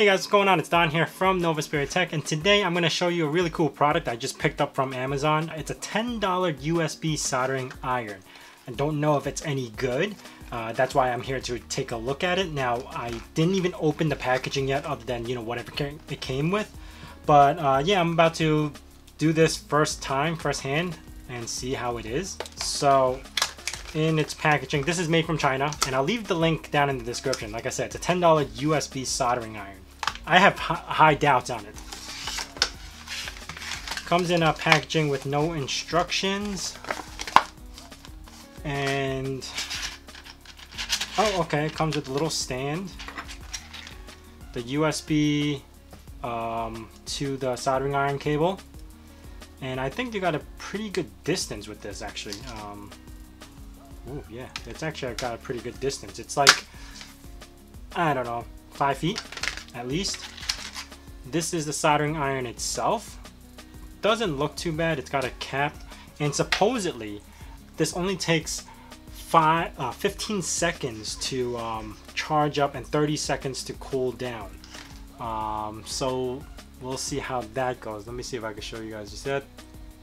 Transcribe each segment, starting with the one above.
Hey guys, what's going on? It's Don here from Nova Spirit Tech, and today I'm going to show you a really cool product I just picked up from Amazon. It's a $10 USB soldering iron. I don't know if it's any good. That's why I'm here to take a look at it. Now, I didn't even open the packaging yet other than, you know, whatever it came with. But yeah, I'm about to do this firsthand and see how it is. So in its packaging, this is made from China, and I'll leave the link down in the description. Like I said, it's a $10 USB soldering iron. I have high doubts on it. Comes in a packaging with no instructions. And oh, okay, it comes with a little stand, the USB to the soldering iron cable, and I think you got a pretty good distance with this actually. Oh yeah, it's actually got a pretty good distance. It's like, I don't know, 5 feet at least. This is the soldering iron itself. Doesn't look too bad. It's got a cap, and supposedly this only takes 15 seconds to charge up and 30 seconds to cool down. So we'll see how that goes. Let me see if I can show you guys just that.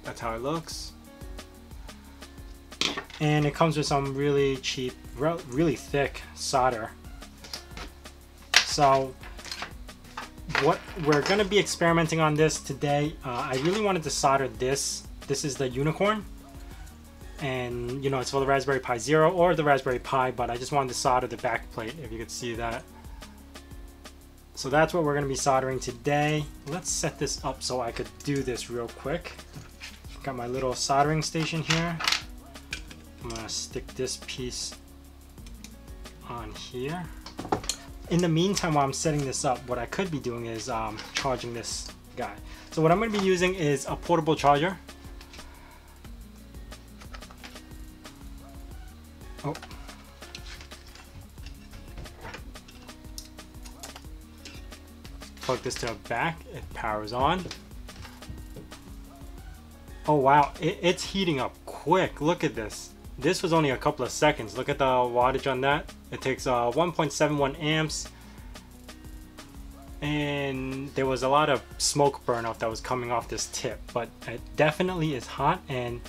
That's how it looks. And it comes with some really cheap, really thick solder. So what we're going to be experimenting on this today, I really wanted to solder this. This is the unicorn, and you know, it's for the Raspberry Pi Zero or the Raspberry Pi, but I just wanted to solder the back plate, if you could see that. So that's what we're going to be soldering today. Let's set this up so I could do this real quick. Got my little soldering station here. I'm gonna stick this piece on here. In the meantime, while I'm setting this up, what I could be doing is charging this guy. So what I'm gonna be using is a portable charger. Oh. Plug this to the back, it powers on. Oh wow, it's heating up quick, look at this. This was only a couple of seconds. Look at the wattage on that. It takes 1.71 amps. And there was a lot of smoke burn-off that was coming off this tip, but it definitely is hot, and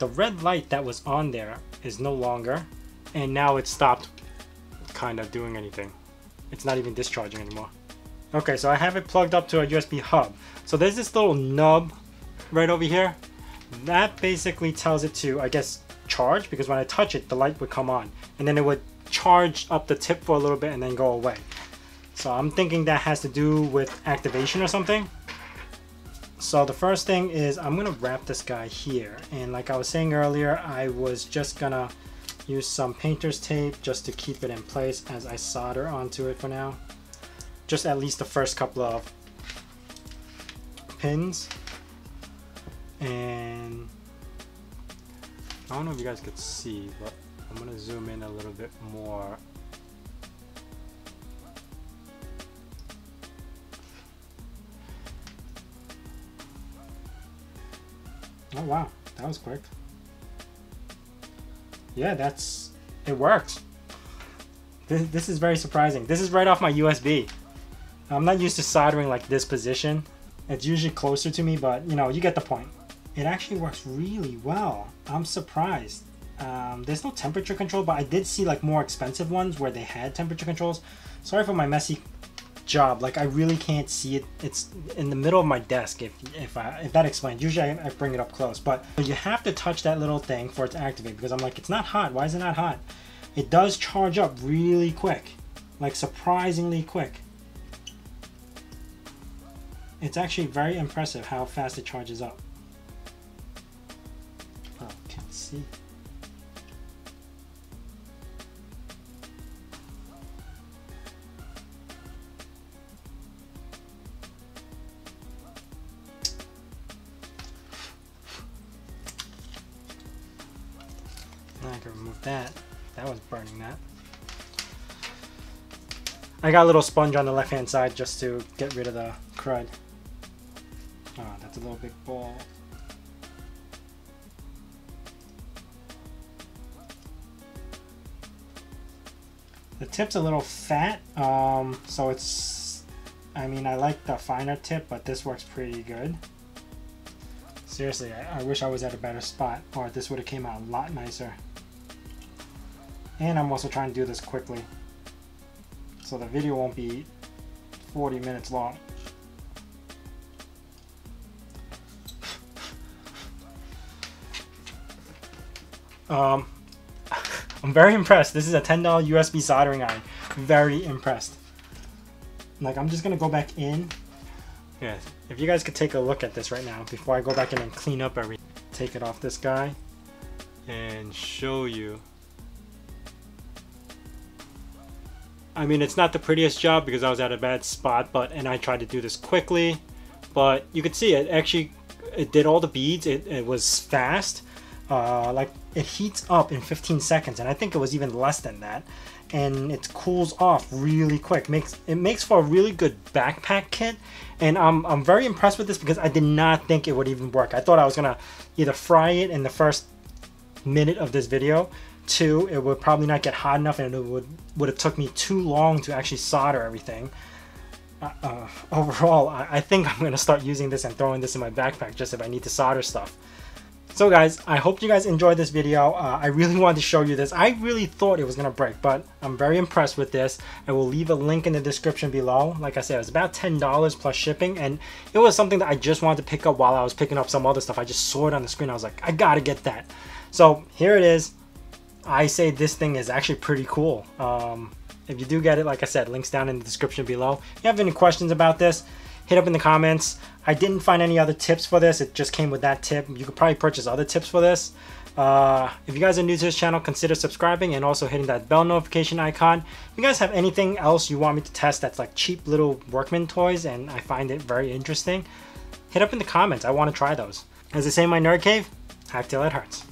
the red light that was on there is no longer, and now it stopped kind of doing anything. It's not even discharging anymore. Okay, so I have it plugged up to a USB hub. So there's this little nub right over here. That basically tells it to, I guess, charge, because when I touch it, the light would come on, and then it would charge up the tip for a little bit and then go away. So I'm thinking that has to do with activation or something. So the first thing is I'm gonna wrap this guy here, and like I was saying earlier, I was just gonna use some painter's tape just to keep it in place as I solder onto it for now, just at least the first couple of pins. And I don't know if you guys could see, but I'm going to zoom in a little bit more. Oh wow, that was quick. Yeah, that's, it worked. This is very surprising. This is right off my USB. I'm not used to soldering like this position. It's usually closer to me, but you know, you get the point. It actually works really well. I'm surprised. There's no temperature control, but I did see like more expensive ones where they had temperature controls. Sorry for my messy job. Like I really can't see it. It's in the middle of my desk, if that explains. Usually I bring it up close, but you have to touch that little thing for it to activate, because I'm like, it's not hot. Why is it not hot? It does charge up really quick, like surprisingly quick. It's actually very impressive how fast it charges up. Oh, can't see. Now I can remove that. That was burning that. I got a little sponge on the left-hand side just to get rid of the crud. Oh, that's a little big ball. The tip's a little fat, so it's I mean, I like the finer tip, but this works pretty good. Seriously, I wish I was at a better spot, or this would have came out a lot nicer. And I'm also trying to do this quickly, so the video won't be 40 minutes long. I'm very impressed. This is a $10 USB soldering iron. Very impressed. Like, I'm just gonna go back in. Yeah, if you guys could take a look at this right now before I go back in and clean up everything. Take it off this guy and show you. I mean, it's not the prettiest job because I was at a bad spot, and I tried to do this quickly, but you could see it actually, it did all the beads. It was fast. Like, it heats up in 15 seconds, and I think it was even less than that, and it cools off really quick. It makes for a really good backpack kit, and I'm very impressed with this because I did not think it would even work. I thought I was gonna either fry it in the first minute of this video, two, it would probably not get hot enough, and it would have took me too long to actually solder everything. Overall, I think I'm gonna start using this and throwing this in my backpack just if I need to solder stuff. So guys, I hope you guys enjoyed this video. I really wanted to show you this. I really thought it was gonna break, but I'm very impressed with this. I will leave a link in the description below. Like I said, it was about $10 plus shipping, and it was something that I just wanted to pick up while I was picking up some other stuff. I just saw it on the screen. I was like, I gotta get that. So here it is. I say this thing is actually pretty cool. If you do get it, like I said, links down in the description below. If you have any questions about this, hit up in the comments. I didn't find any other tips for this. It just came with that tip. You could probably purchase other tips for this. If you guys are new to this channel, consider subscribing and also hitting that bell notification icon. If you guys have anything else you want me to test that's like cheap little workman toys and I find it very interesting, hit up in the comments. I want to try those. As I say in my nerd cave, hack till it hurts.